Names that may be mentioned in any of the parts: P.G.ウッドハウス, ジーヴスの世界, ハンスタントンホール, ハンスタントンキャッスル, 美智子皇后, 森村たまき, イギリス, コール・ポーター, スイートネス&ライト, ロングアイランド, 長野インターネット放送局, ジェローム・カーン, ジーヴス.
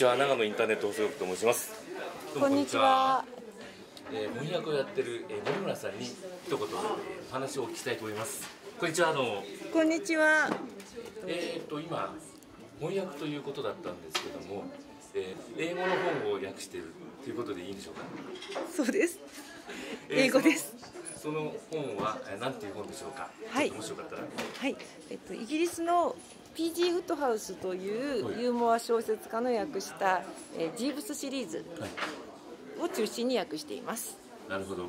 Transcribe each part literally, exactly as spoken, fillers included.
ちは、長野インターネット放送局と申します。こんにちは。えー、翻訳をやってる、えー、森村さんに一言お話をお聞きしたいと思います。こんにちは、どうも。こんにちは。えっと今翻訳ということだったんですけども、えー、英語の本を訳しているということでいいんでしょうか。そうです。英語です。えーその本は何ていう本でしょうか。はい。面白かったら。はい。えっとイギリスの ピージー フットハウスというユーモア小説家の訳した、えー、ジーブスシリーズを中心に訳しています。はい、なるほど。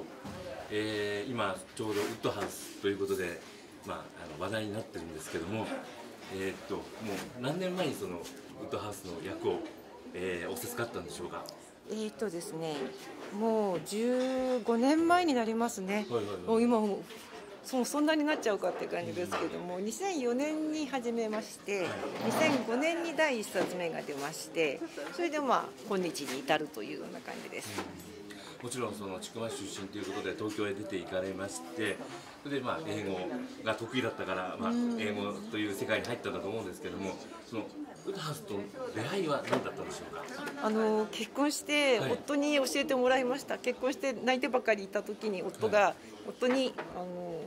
えー、今ちょうどウッドハウスということで、まああの話題になってるんですけども、えー、っともう何年前にそのウッドハウスの訳を、えー、お授かったんでしょうか。えっとですね、もうじゅうごねんまえになりますね。もう今もうそ、そんなになっちゃうかって感じですけども、にせんよねんに始めまして、にせんごねんに第一冊目が出まして、それでまあ今日に至るというような感じです。うん、もちろんその千曲出身ということで東京へ出て行かれまして、それでまあ英語が得意だったから、まあ英語という世界に入ったんだと思うんですけども、そのウッドハウスと出会いは何だったんでしょうか。あの結婚して夫に教えてもらいました。はい、結婚して泣いてばかりいた時に夫が、はい、夫にあの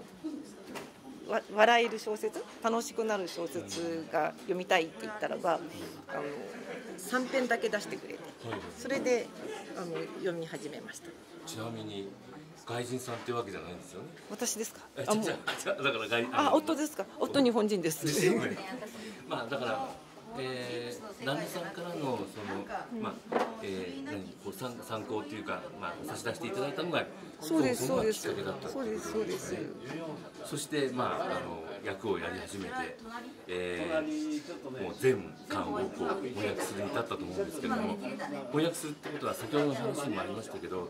わ笑える小説、楽しくなる小説が読みたいって言ったらば、はい、あのさんぺんだけ出してくれて、はい、それであの読み始めました。ちなみに外人さんっていうわけじゃないんですよね。私ですか。あ、もうだから外あ夫ですか。夫日本人です。まあだから。えー、旦那さんからのその、まあえー、何こう参参考というか、まあ、差し出していただいたのがそうですそうですそうですそうですそうです。そしてまああの役をやり始めて、えー、もう全巻をこう翻訳するに至ったと思うんですけども、翻訳するってことは先ほどの話にもありましたけど、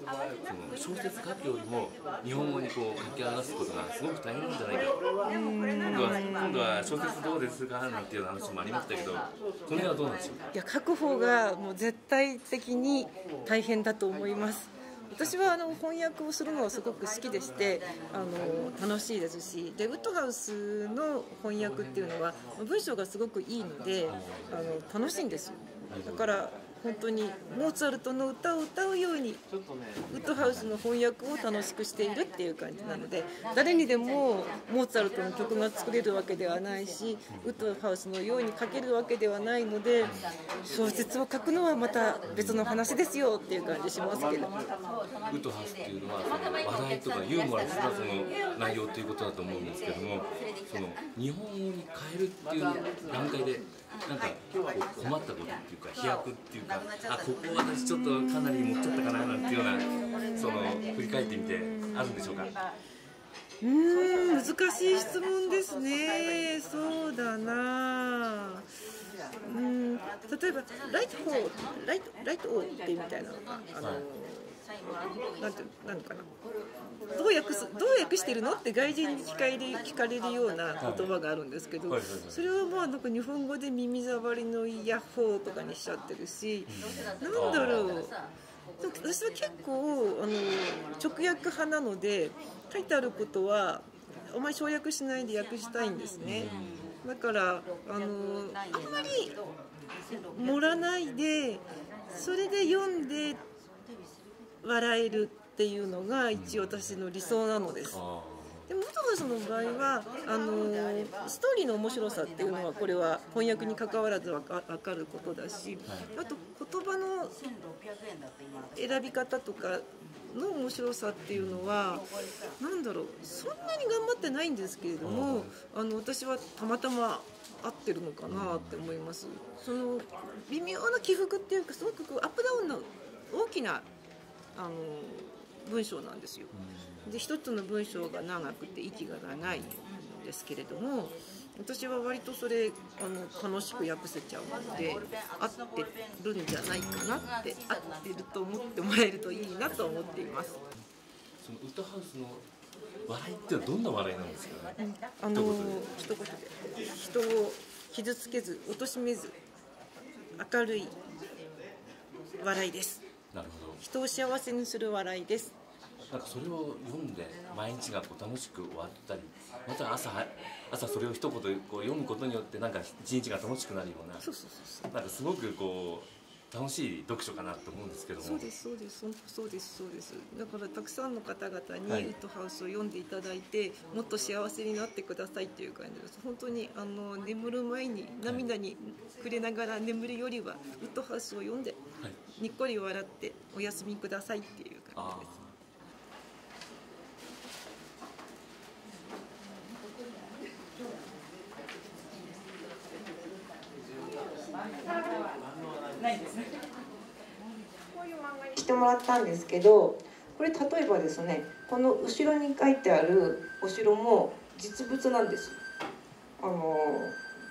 その小説書くよりも日本語にこう書き表すことがすごく大変なんじゃないかと、今度は今度は小説どうですかなんていう話もありましたけど。これはどうなんでしょうか。いや、書く方がもう絶対的に大変だと思います。私はあの翻訳をするのはすごく好きでして、あの楽しいですし、でウッドハウスの翻訳っていうのは文章がすごくいいので、あの楽しいんですよ。だから本当にモーツァルトの歌を歌うようにウッドハウスの翻訳を楽しくしているっていう感じなので、誰にでもモーツァルトの曲が作れるわけではないし、ウッドハウスのように書けるわけではないので、小説を書くのはまた別の話ですよっていう感じしますけど、ウッドハウスっていうのは話題とかユーモアの内容ということだと思うんですけども、その日本語に変えるっていう段階でなんか困ったことっていうか飛躍っていうか、あ、ここ私ちょっとかなり持っちゃったかななんていうような、その振り返ってみてあるんでしょうか。うーん、難しい質問ですね。そうだな。うん、例えばライトオーライトライトオーってみたいなのがあの。はい、なんてなんかな、どう訳すどう訳してるのって外人に聞かれ聞かれるような言葉があるんですけど、それはまあなんか日本語で耳障りのヤッホーとかにしちゃってるし、なんだろう。私は結構あの直訳派なので、書いてあることはあまり省略しないで訳したいんですね。だからあのあんまり盛らないで、それで読んで。笑えるっていうのが一応私の理想なのです。でもウッドハウスの場合はあのストーリーの面白さっていうのはこれは翻訳に関わらずわかることだし、あと言葉の選び方とかの面白さっていうのはなんだろう、そんなに頑張ってないんですけれども、あの私はたまたま合ってるのかなって思います。その微妙な起伏っていうか、すごくこうアップダウンの大きなあの文章なんですよ。で一つの文章が長くて息が長いんですけれども、私は割とそれあの楽しく訳せちゃうので合ってるんじゃないかなって、合ってると思ってもらえるといいなと思っています。そのウッドハウスの笑いってはどんな笑いなんですかね。あの一言で人を傷つけず貶めず明るい笑いです。なるほど。人を幸せにする笑いです。なんかそれを読んで毎日がこう楽しく終わったり、また朝朝それを一言こう読むことによってなんか一日が楽しくなるような、なんかすごくこ楽しい読書かなと思うんですけども。そうですそうですそうですそうです。だからたくさんの方々にウッドハウスを読んでいただいて、もっと幸せになってくださいっていう感じです。本当にあの眠る前に涙に触れながら眠るよりはウッドハウスを読んで、はい、にっこり笑ってお休みくださいっていう感じです。してもらったんですけど、これ例えばですね、この後ろに書いてあるお城も実物なんです。あの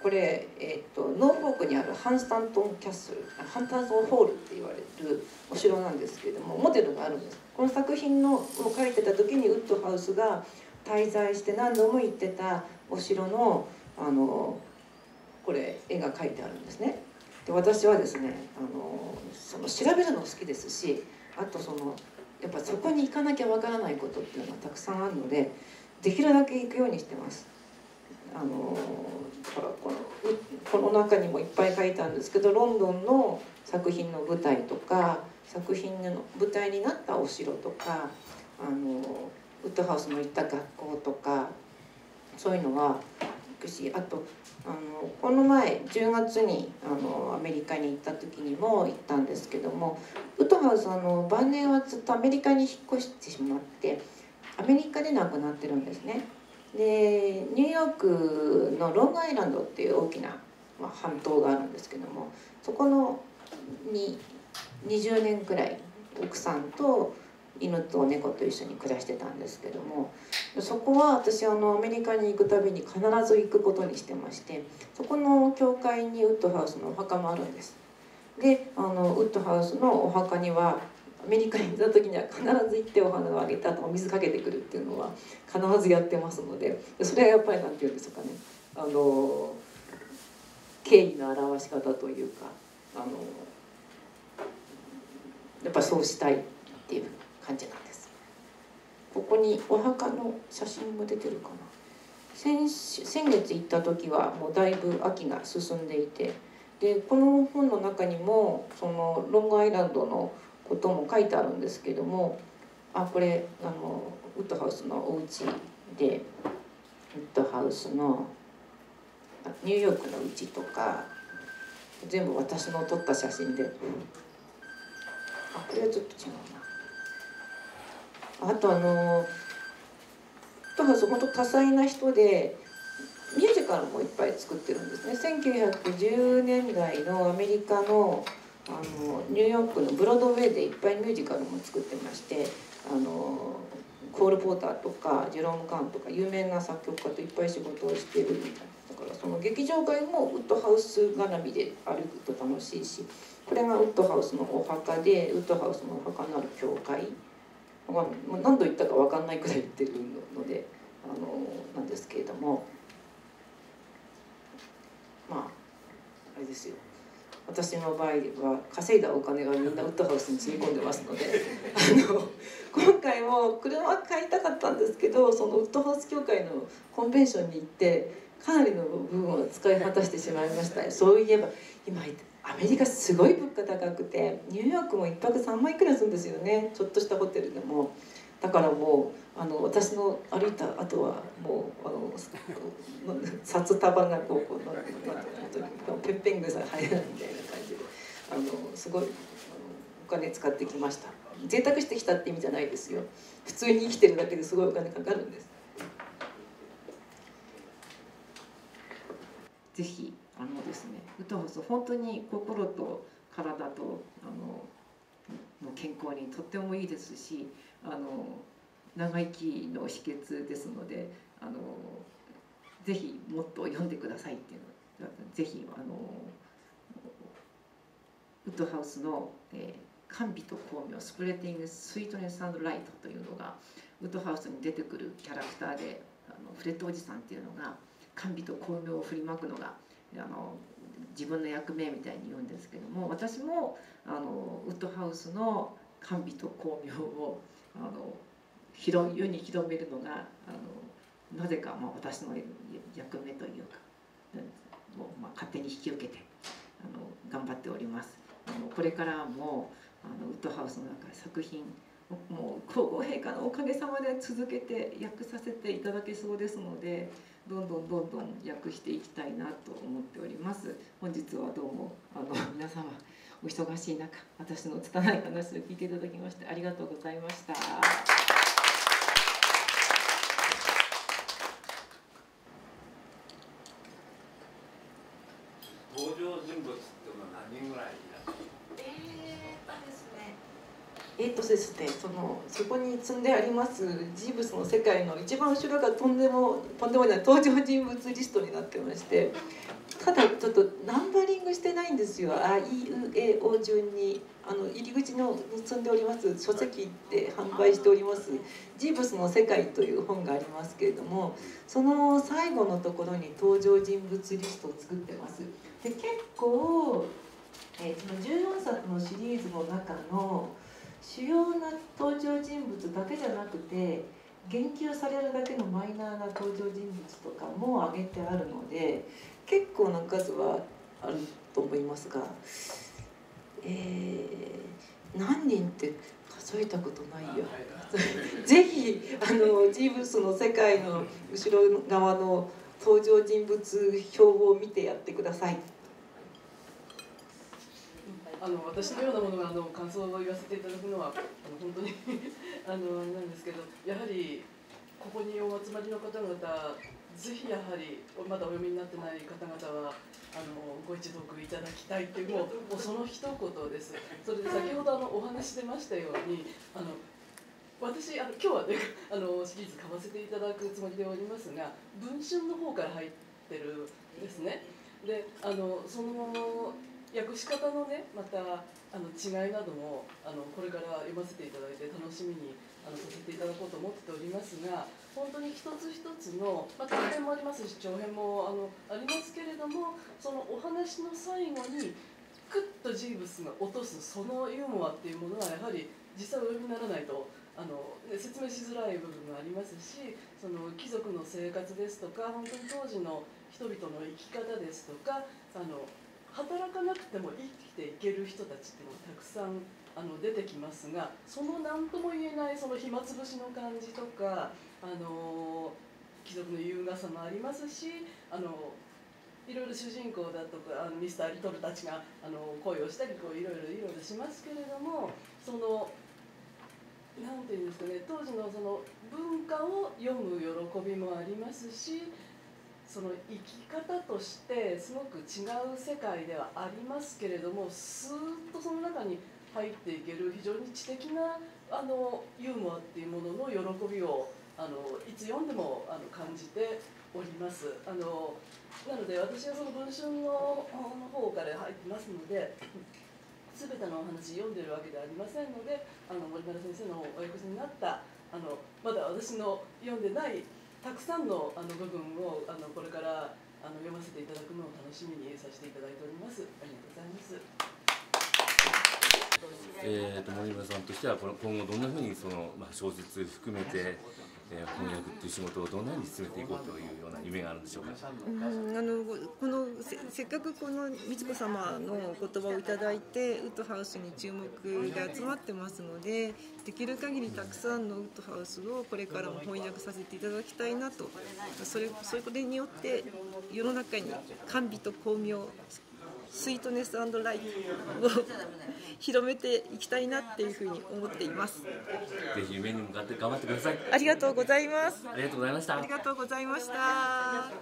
これ、えーと、ノーフォークにあるハンスタントンキャッスル、ハンスタントンホールって言われるお城なんですけれども、モデルがあるんです。この作品のを書いてた時にウッドハウスが滞在して何度も行ってたお城のあのこれ絵が描いてあるんですね。で私はですね、あのその調べるの好きですし、あとそのやっぱそこに行かなきゃわからないことっていうのがたくさんあるので、できるだけ行くようにしてます。あのだからこのこの中にもいっぱい書いてあるんですけど、ロンドンの作品の舞台とか作品の舞台になったお城とか、あのウッドハウスの行った学校とかそういうのは行くし、あとあのこの前じゅうがつにあのアメリカに行った時にも行ったんですけども、ウッドハウスあの晩年はずっとアメリカに引っ越してしまってアメリカで亡くなってるんですね。でニューヨークのロングアイランドっていう大きな、まあ、半島があるんですけども、そこのににじゅうねんくらい奥さんと犬と猫と一緒に暮らしてたんですけども、そこは私あのアメリカに行くたびに必ず行くことにしてまして、そこの教会にウッドハウスのお墓もあるんです。であのウッドハウスのお墓にはアメリカに行った時には必ず行ってお花をあげたとお水かけてくるっていうのは必ずやってますので、それはやっぱり何て言うんですかね、あの敬意の表し方というか、あのやっぱそうしたいっていう感じなんです。ここにお墓の写真も出てるかな。先週、先月行った時はもうだいぶ秋が進んでいて、でこの本の中にもそのロングアイランドのことも書いてあるんですけども、あこれあのウッドハウスのお家で、ウッドハウスのニューヨークの家とか全部私の撮った写真で、あこれはちょっと違うな。あとあのウッドハウス本当多彩な人でミュージカルもいっぱい作ってるんですね。せんきゅうひゃくじゅうねんだいのアメリカ の, あのニューヨークのブロードウェイでいっぱいミュージカルも作ってまして、あのコール・ポーターとかジェローム・カーンとか有名な作曲家といっぱい仕事をしてるみたいな。だからその劇場街もウッドハウス絡みで歩くと楽しいし、これがウッドハウスのお墓で、ウッドハウスのお墓のある教会。何度言ったか分かんないくらい言ってるのであのなんですけれども、まああれですよ、私の場合は稼いだお金がみんなウッドハウスに積み込んでますのであの今回も車買いたかったんですけど、そのウッドハウス協会のコンベンションに行ってかなりの部分を使い果たしてしまいました。そういえば今アメリカすごい物価高くて、ニューヨークもいっぱくさんまんいくらするんですよね、ちょっとしたホテルでも。だからもうあの私の歩いた後はもうあの札束がこうこうなってペンペングサ入らないみたいな感じで、あのすごいあのお金使ってきました。贅沢してきたって意味じゃないですよ、普通に生きてるだけですごいお金かかるんです。ぜひあのですね、ウッドハウス本当に心と体とあの健康にとってもいいですし、あの長生きの秘訣ですので、あのぜひもっと読んでくださいっていうのぜひあのウッドハウスの、えー、甘美と巧妙スプレティングスイートネス&ライトというのがウッドハウスに出てくるキャラクターで、あのフレットおじさんっていうのが甘美と巧妙を振りまくのがあの自分の役目みたいに言うんですけども、私もあのウッドハウスの甘美と巧妙をあの広世に広めるのがあのなぜか、まあ、私の役目というか、もうまあ勝手に引き受けてあの頑張っております。これからもあのウッドハウスの中で作品もう皇后陛下のおかげさまで続けて訳させていただけそうですので、どんどんどんどん訳していきたいなと思っております。本日はどうもあの皆様お忙しい中、私の拙い話を聞いていただきましてありがとうございました。登場人物っていうのは何人ぐらいいらっしゃる？えーとですね、えーとですね、そのそこに積んでありますジーブスの世界の一番後ろがとんでもとんでもない登場人物リストになってまして、ただちょっとナンバリングしてないんですよ。あいうえお順にあの入り口のに積んでおります書籍で販売しております「ジーブスの世界」という本がありますけれども、その最後のところに登場人物リストを作ってます。で結構、えー、そのじゅうよんさくのシリーズの中の主要な登場人物だけじゃなくて、言及されるだけのマイナーな登場人物とかも挙げてあるので結構な数はあると思いますが、えー、何人って数えたことないよ。ぜひあのジーブスの世界の後ろ側の登場人物表を見てやってください。あの私のようなものがあの感想を言わせていただくのはあの本当にあのなんですけど、やはりここにお集まりの方々、ぜひやはりまだお読みになってない方々はあのご一読いただきたいっていう、もうその一言です。それで先ほどあのお話し出ましたように、あの私あの今日は、ね、あのシリーズ買わせていただくつもりでおりますが、文春の方から入ってるんですね。であのその訳し方のね、またあの違いなどもあのこれから読ませていただいて楽しみにあのさせていただこうと思っておりますが、本当に一つ一つの、まあ、短編もありますし長編もあのありますけれども、そのお話の最後にクッとジーブスが落とすそのユーモアっていうものは、やはり実際お読みにならないとあの説明しづらい部分がありますし、その貴族の生活ですとか、本当に当時の人々の生き方ですとか、あの働かなくても生きていける人たちっていうのがたくさんあの出てきますが、その何とも言えないその暇つぶしの感じとか、あの貴族の優雅さもありますし、あのいろいろ主人公だとかあのミスターリトルたちがあの恋をしたりこういろいろいろいろしますけれども、その何て言うんですかね、当時のその文化を読む喜びもありますし。その生き方としてすごく違う世界ではありますけれども、スーッとその中に入っていける非常に知的なあのユーモアっていうものの喜びをあのいつ読んでもあの感じております。あのなので私はその文春の方から入ってますので、全てのお話読んでるわけではありませんので、あの森村先生のお訳しになったあのまだ私の読んでないたくさんのあの部分をあのこれからあの読ませていただくのを楽しみにさせていただいております。ありがとうございます。えっと森村さんとしてはこの今後どんなふうにそのまあ小説含めて、えー、翻訳っていう仕事をどんなふうに進めていこうというような夢があるんでしょうか。うん、あのこのせ、せっかくこの美智子様のお言葉をいただいてウッドハウスに注目が集まってますので、できる限りたくさんのウッドハウスをこれからも翻訳させていただきたいなと、それそれによって世の中に甘美と巧妙、スイートネス&ライトを広めていきたいなっていうふうに思っています。ぜひ夢に向かって頑張ってください。ありがとうございます。ありがとうございました。ありがとうございました。